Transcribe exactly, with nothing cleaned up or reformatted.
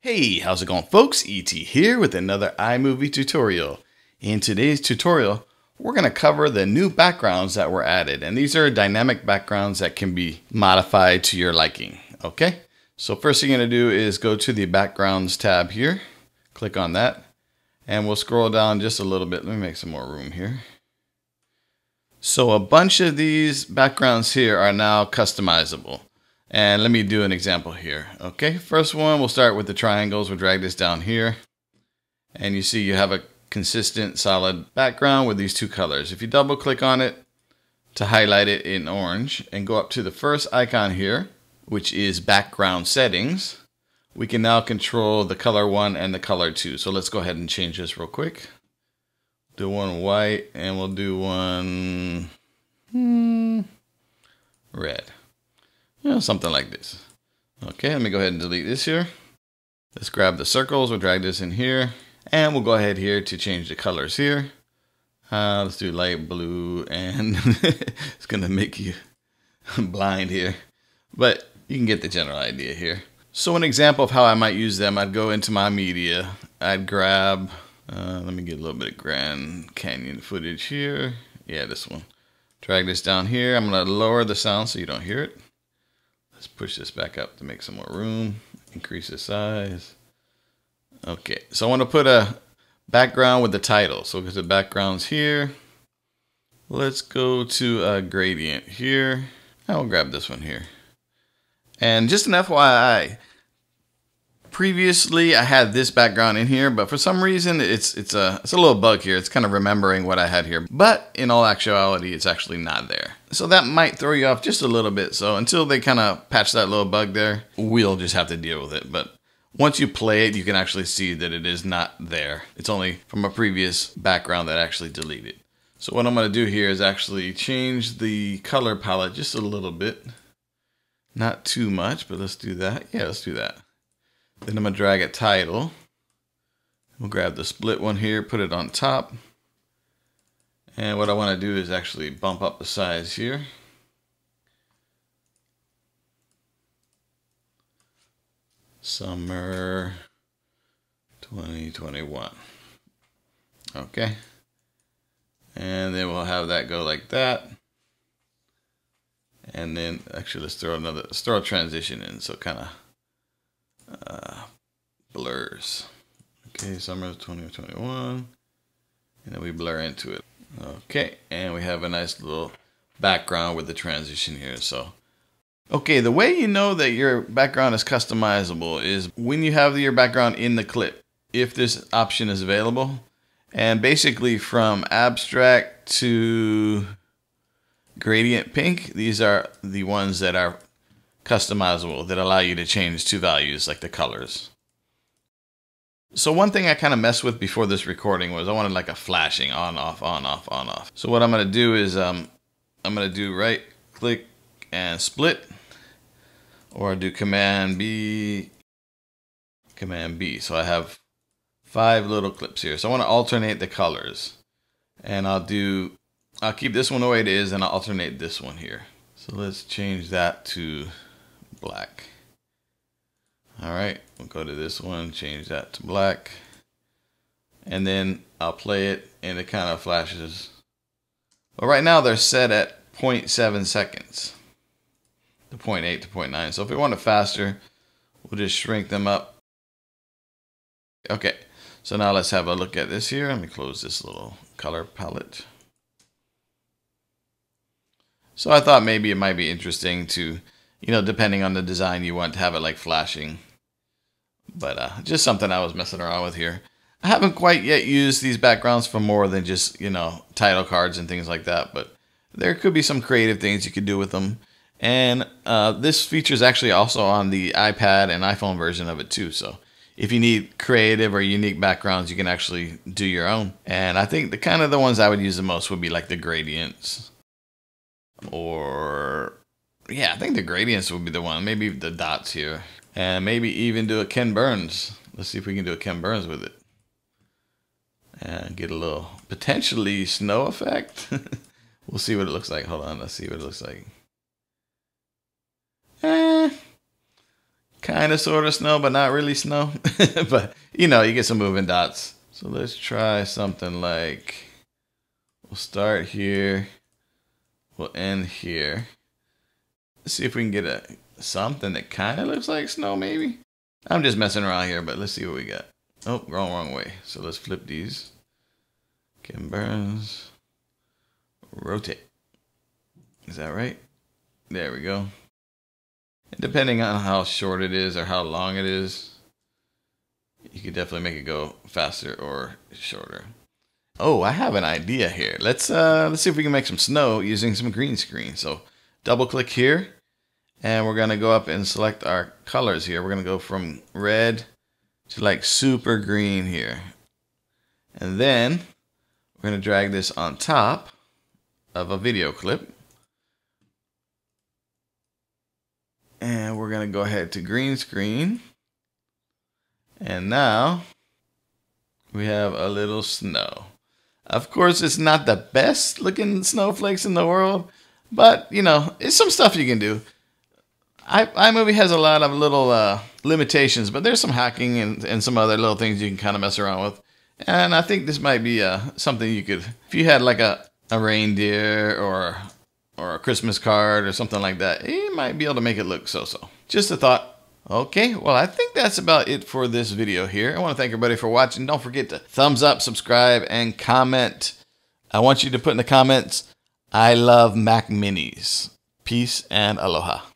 Hey, how's it going, folks? E T here with another iMovie tutorial. In today's tutorial, we're going to cover the new backgrounds that were added, and these are dynamic backgrounds that can be modified to your liking. Okay, so first thing you're going to do is go to the backgrounds tab here, click on that, and we'll scroll down just a little bit. Let me make some more room here. So a bunch of these backgrounds here are now customizable. And let me do an example here. Okay, first one, we'll start with the triangles. We'll drag this down here. And you see you have a consistent solid background with these two colors. If you double click on it to highlight it in orange and go up to the first icon here, which is background settings, we can now control the color one and the color two. So let's go ahead and change this real quick. Do one white and we'll do one hmm, red. You know, something like this. Okay, let me go ahead and delete this here. Let's grab the circles, we'll drag this in here, and we'll go ahead here to change the colors here. Uh, let's do light blue, and it's gonna make you blind here, but you can get the general idea here. So an example of how I might use them, I'd go into my media, I'd grab, uh, let me get a little bit of Grand Canyon footage here. Yeah, this one. Drag this down here, I'm gonna lower the sound so you don't hear it. Let's push this back up to make some more room, increase the size. Okay, so I want to put a background with the title. So because the background's here, let's go to a gradient here. I'll grab this one here. And just an F Y I, previously I had this background in here, but for some reason it's it's a it's a little bug here. It's kind of remembering what I had here, but in all actuality, it's actually not there. So that might throw you off just a little bit. So until they kind of patch that little bug there, we'll just have to deal with it. But once you play it, you can actually see that it is not there. It's only from a previous background that I actually deleted. So what I'm going to do here is actually change the color palette just a little bit. Not too much, but let's do that. Yeah, let's do that. Then I'm going to drag a title. We'll grab the split one here, put it on top. And what I want to do is actually bump up the size here. Summer twenty twenty-one. Okay. And then we'll have that go like that. And then actually let's throw another, let's throw a transition in so it kind of uh, blurs. Okay, summer twenty twenty-one. And then we blur into it. Okay, and we have a nice little background with the transition here. So, okay, the way you know that your background is customizable is when you have your background in the clip, if this option is available. And basically from abstract to gradient pink, these are the ones that are customizable that allow you to change two values like the colors. So one thing I kind of messed with before this recording was I wanted like a flashing on, off, on, off, on, off. So what I'm going to do is um, I'm going to do right click and split, or do command B, command B. So I have five little clips here. So I want to alternate the colors, and I'll do, I'll keep this one the way it is and I'll alternate this one here. So let's change that to black. All right, we'll go to this one, change that to black, and then I'll play it and it kind of flashes. But right now they're set at zero point seven seconds, to zero point eight to zero point nine. So if we want it faster, we'll just shrink them up. Okay, so now let's have a look at this here. Let me close this little color palette. So I thought maybe it might be interesting to, you know, depending on the design you want to have it like flashing. But uh, just something I was messing around with here. I haven't quite yet used these backgrounds for more than just, you know, title cards and things like that. But there could be some creative things you could do with them. And uh, this feature is actually also on the iPad and iPhone version of it too. So if you need creative or unique backgrounds, you can actually do your own. And I think the kind of the ones I would use the most would be like the gradients. Or, yeah, I think the gradients would be the one. Maybe the dots here. And maybe even do a Ken Burns. Let's see if we can do a Ken Burns with it. And get a little, potentially, snow effect. We'll see what it looks like. Hold on, let's see what it looks like. Eh, kind of sort of snow, but not really snow. But you know, you get some moving dots. So let's try something like, we'll start here, we'll end here. Let's see if we can get a something that kind of looks like snow maybe. I'm just messing around here, but let's see what we got. Oh, wrong, wrong way. So let's flip these. Ken Burns. Rotate. Is that right? There we go. And depending on how short it is or how long it is, you could definitely make it go faster or shorter. Oh, I have an idea here. Let's uh, let's see if we can make some snow using some green screen. So double click here, and we're gonna go up and select our colors here. We're gonna go from red to like super green here. And then we're gonna drag this on top of a video clip. And we're gonna go ahead to green screen. And now we have a little snow. Of course, it's not the best looking snowflakes in the world, but you know, it's some stuff you can do. I, iMovie has a lot of little uh, limitations, but there's some hacking and, and some other little things you can kind of mess around with. And I think this might be uh, something you could, if you had like a, a reindeer or, or a Christmas card or something like that, you might be able to make it look so-so. Just a thought. Okay, well, I think that's about it for this video here. I want to thank everybody for watching. Don't forget to thumbs up, subscribe, and comment. I want you to put in the comments, I love Mac Minis. Peace and aloha.